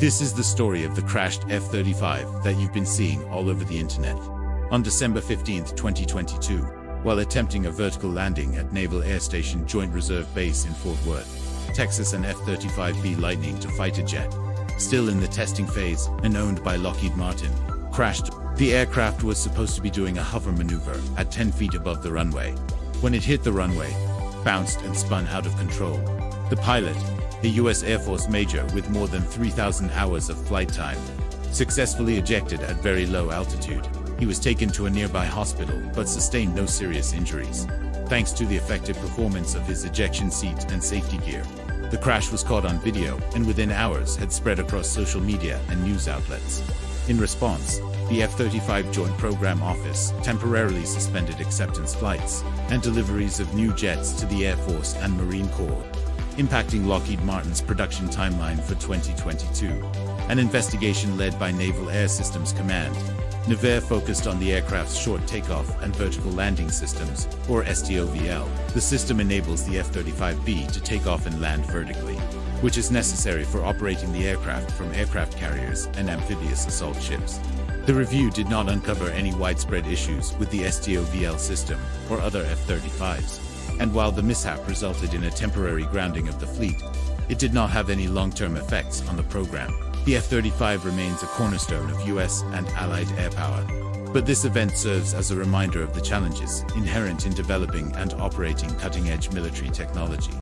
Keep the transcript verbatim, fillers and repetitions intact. This is the story of the crashed F thirty-five that you've been seeing all over the internet. On December fifteenth, twenty twenty-two, while attempting a vertical landing at Naval Air Station Joint Reserve Base in Fort Worth, Texas, an F thirty-five B Lightning two fighter jet, still in the testing phase and owned by Lockheed Martin, crashed. The aircraft was supposed to be doing a hover maneuver at ten feet above the runway. When it hit the runway, bounced and spun out of control. The pilot, a U S Air Force major with more than three thousand hours of flight time, successfully ejected at very low altitude. He was taken to a nearby hospital but sustained no serious injuries, thanks to the effective performance of his ejection seat and safety gear. The crash was caught on video and within hours had spread across social media and news outlets. In response, the F thirty-five Joint Program Office temporarily suspended acceptance flights and deliveries of new jets to the Air Force and Marine Corps, impacting Lockheed Martin's production timeline for twenty twenty-two. An investigation led by Naval Air Systems Command, NAVAIR, focused on the aircraft's short takeoff and vertical landing systems, or S T O V L. The system enables the F thirty-five B to take off and land vertically, which is necessary for operating the aircraft from aircraft carriers and amphibious assault ships. The review did not uncover any widespread issues with the S T O V L system or other F thirty-fives. And while the mishap resulted in a temporary grounding of the fleet, it did not have any long-term effects on the program. The F thirty-five remains a cornerstone of U S and allied airpower, but this event serves as a reminder of the challenges inherent in developing and operating cutting-edge military technology.